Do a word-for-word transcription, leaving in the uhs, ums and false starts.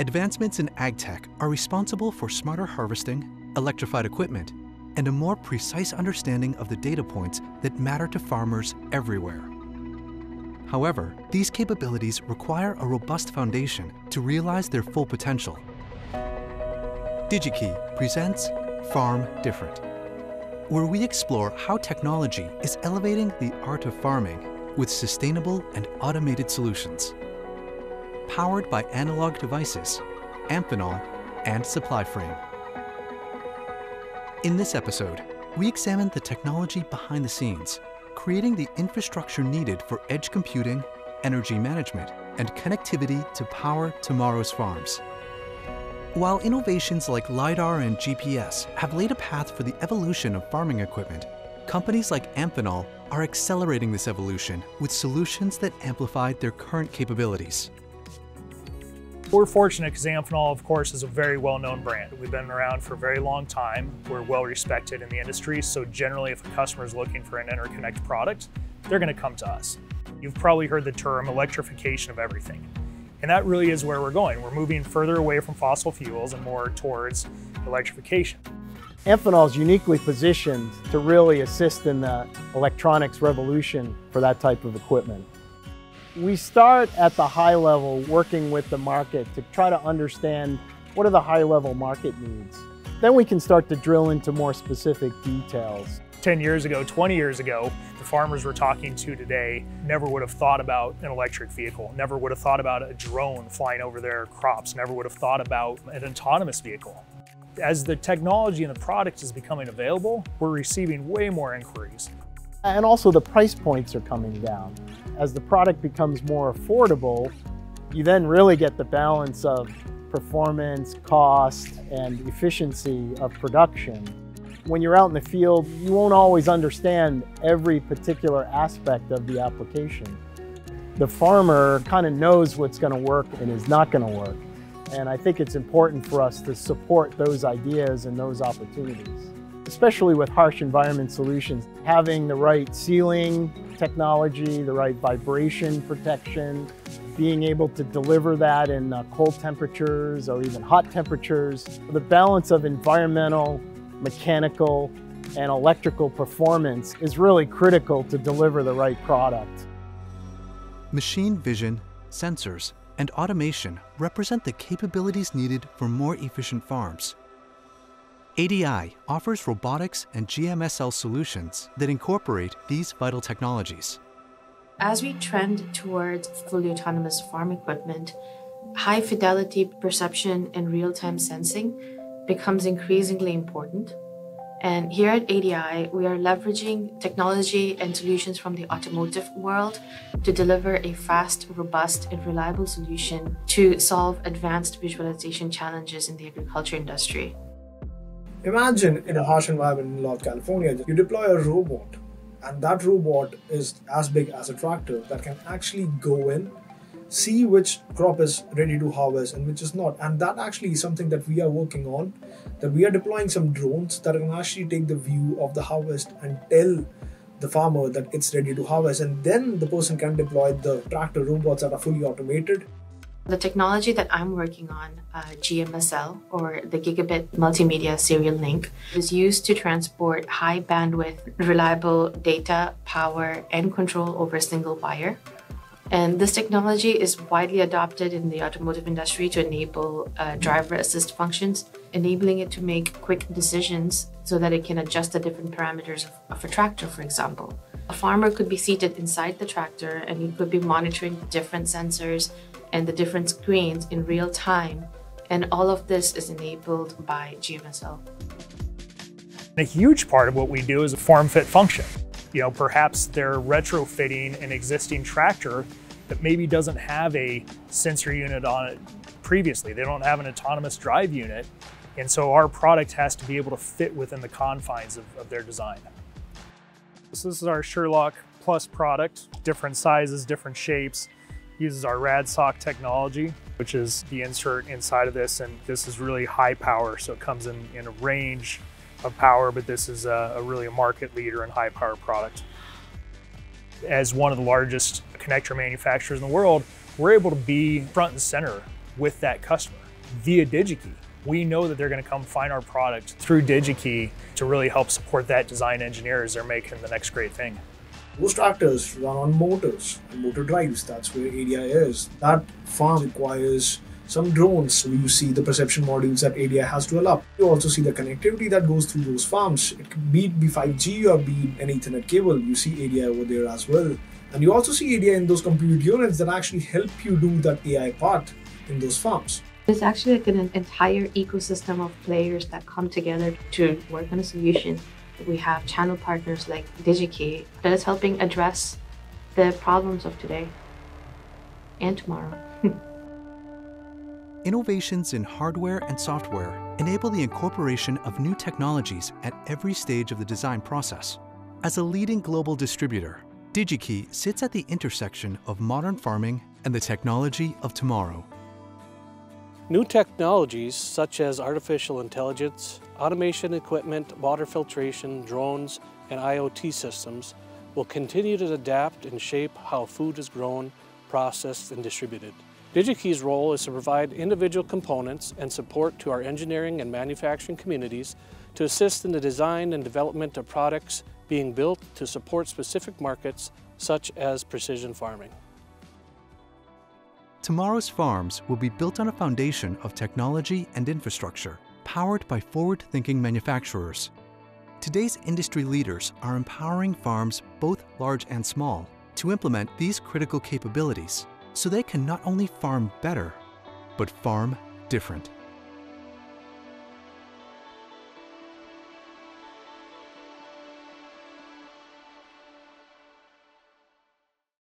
Advancements in agtech are responsible for smarter harvesting, electrified equipment, and a more precise understanding of the data points that matter to farmers everywhere. However, these capabilities require a robust foundation to realize their full potential. DigiKey presents Farm Different, where we explore how technology is elevating the art of farming with sustainable and automated solutions. Powered by analog devices, Amphenol, and Supply Frame. In this episode, we examine the technology behind the scenes, creating the infrastructure needed for edge computing, energy management, and connectivity to power tomorrow's farms. While innovations like LiDAR and G P S have laid a path for the evolution of farming equipment, companies like Amphenol are accelerating this evolution with solutions that amplify their current capabilities. We're fortunate because Amphenol, of course, is a very well-known brand. We've been around for a very long time. We're well-respected in the industry, so generally if a customer is looking for an interconnect product, they're going to come to us. You've probably heard the term electrification of everything, and that really is where we're going. We're moving further away from fossil fuels and more towards electrification. Amphenol is uniquely positioned to really assist in the electronics revolution for that type of equipment. We start at the high level, working with the market to try to understand what are the high level market needs. Then we can start to drill into more specific details. ten years ago, twenty years ago, the farmers we're talking to today never would have thought about an electric vehicle, never would have thought about a drone flying over their crops, never would have thought about an autonomous vehicle. As the technology and the product is becoming available, we're receiving way more inquiries. And also the price points are coming down. As the product becomes more affordable, you then really get the balance of performance, cost, and efficiency of production. When you're out in the field, you won't always understand every particular aspect of the application. The farmer kind of knows what's going to work and is not going to work. And I think it's important for us to support those ideas and those opportunities. Especially with harsh environment solutions, having the right sealing technology, the right vibration protection, being able to deliver that in cold temperatures or even hot temperatures, the balance of environmental, mechanical, and electrical performance is really critical to deliver the right product. Machine vision, sensors, and automation represent the capabilities needed for more efficient farms. A D I offers robotics and G M S L solutions that incorporate these vital technologies. As we trend towards fully autonomous farm equipment, high fidelity perception and real-time sensing becomes increasingly important. And here at A D I, we are leveraging technology and solutions from the automotive world to deliver a fast, robust, and reliable solution to solve advanced visualization challenges in the agriculture industry. Imagine in a harsh environment in North California, you deploy a robot, and that robot is as big as a tractor that can actually go in, see which crop is ready to harvest and which is not. And that actually is something that we are working on, that we are deploying some drones that can actually take the view of the harvest and tell the farmer that it's ready to harvest. And then the person can deploy the tractor robots that are fully automated. The technology that I'm working on, uh, G M S L, or the Gigabit Multimedia Serial Link, is used to transport high bandwidth, reliable data, power, and control over a single wire. And this technology is widely adopted in the automotive industry to enable uh, driver assist functions, enabling it to make quick decisions so that it can adjust the different parameters of, of a tractor, for example. A farmer could be seated inside the tractor and he could be monitoring different sensors and the different screens in real time. And all of this is enabled by G M S L. A huge part of what we do is a form fit function. You know, perhaps they're retrofitting an existing tractor that maybe doesn't have a sensor unit on it previously. They don't have an autonomous drive unit. And so our product has to be able to fit within the confines of, of their design. So this is our Sherlock Plus product, different sizes, different shapes. Uses our RADSOC technology, which is the insert inside of this, and this is really high power, so it comes in, in a range of power, but this is a, a really a market leader in high power product. As one of the largest connector manufacturers in the world, we're able to be front and center with that customer. via DigiKey. We know that they're going to come find our product through DigiKey to really help support that design engineer as they're making the next great thing. Most tractors run on motors, motor drives. That's where A D I is. That farm requires some drones, so you see the perception modules that A D I has to allow. You also see the connectivity that goes through those farms. It could be five G or be an Ethernet cable. You see A D I over there as well. And you also see A D I in those compute units that actually help you do that A I part in those farms. It's actually like an entire ecosystem of players that come together to work on a solution. We have channel partners like DigiKey that is helping address the problems of today and tomorrow. Innovations in hardware and software enable the incorporation of new technologies at every stage of the design process. As a leading global distributor, DigiKey sits at the intersection of modern farming and the technology of tomorrow. New technologies such as artificial intelligence, automation equipment, water filtration, drones, and I O T systems will continue to adapt and shape how food is grown, processed, and distributed. DigiKey's role is to provide individual components and support to our engineering and manufacturing communities to assist in the design and development of products being built to support specific markets such as precision farming. Tomorrow's farms will be built on a foundation of technology and infrastructure, powered by forward-thinking manufacturers. Today's industry leaders are empowering farms, both large and small, to implement these critical capabilities so they can not only farm better, but farm different.